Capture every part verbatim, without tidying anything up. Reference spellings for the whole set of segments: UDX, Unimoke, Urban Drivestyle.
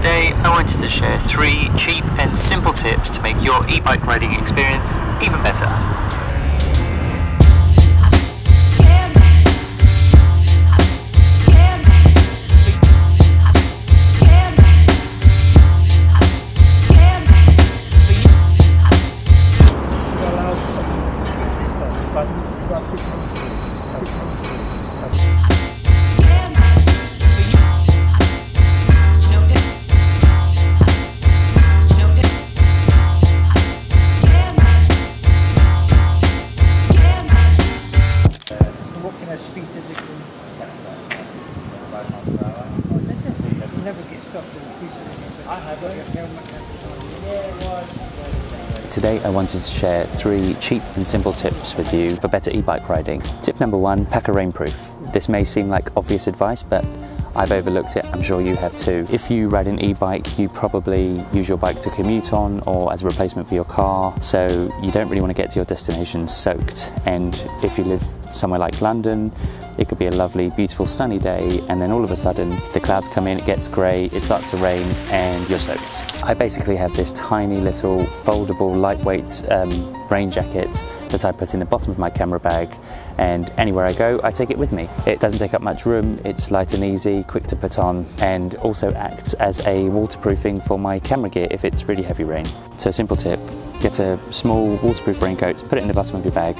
today, I wanted to share three cheap and simple tips to make your e-bike riding experience even better. Today I wanted to share three cheap and simple tips with you for better e-bike riding. Tip number one, pack a rainproof. This may seem like obvious advice, but I've overlooked it, I'm sure you have too. If you ride an e-bike, you probably use your bike to commute on or as a replacement for your car, so you don't really want to get to your destination soaked. And if you live somewhere like London, it could be a lovely, beautiful, sunny day, and then all of a sudden the clouds come in, it gets grey, it starts to rain, and you're soaked. I basically have this tiny little foldable, lightweight um, rain jacket that I put in the bottom of my camera bag, and anywhere I go I take it with me. It doesn't take up much room, it's light and easy, quick to put on, and also acts as a waterproofing for my camera gear if it's really heavy rain. So a simple tip, get a small waterproof raincoat, put it in the bottom of your bag,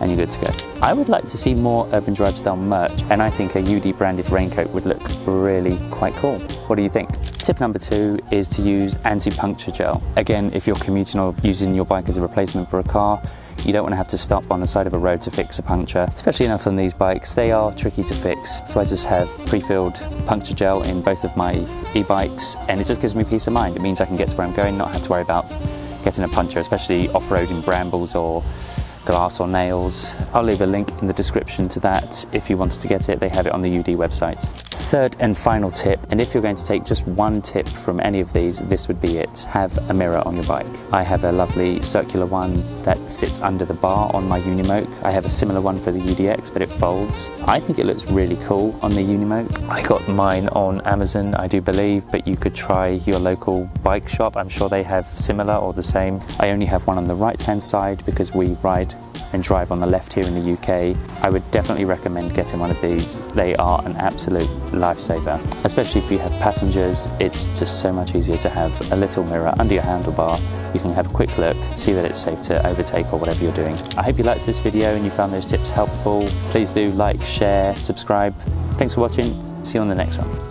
and you're good to go. I would like to see more Urban Drivestyle merch, and I think a U D branded raincoat would look really quite cool. What do you think? Tip number two is to use anti-puncture gel. Again, if you're commuting or using your bike as a replacement for a car, you don't want to have to stop on the side of a road to fix a puncture, especially not on these bikes. They are tricky to fix, so I just have pre-filled puncture gel in both of my e-bikes, and it just gives me peace of mind. It means I can get to where I'm going, not have to worry about getting a puncture, especially off-road in brambles or glass or nails. I'll leave a link in the description to that if you wanted to get it. They have it on the U D website. Third and final tip, and if you're going to take just one tip from any of these, this would be it. Have a mirror on your bike. I have a lovely circular one that sits under the bar on my Unimoke. I have a similar one for the U D X, but it folds. I think it looks really cool on the Unimoke. I got mine on Amazon, I do believe, but you could try your local bike shop. I'm sure they have similar or the same. I only have one on the right-hand side because we ride and drive on the left here in the U K. I would definitely recommend getting one of these. They are an absolute lifesaver. Especially if you have passengers, it's just so much easier to have a little mirror under your handlebar. You can have a quick look, see that it's safe to overtake or whatever you're doing. I hope you liked this video and you found those tips helpful. Please do like, share, subscribe. Thanks for watching. See you on the next one.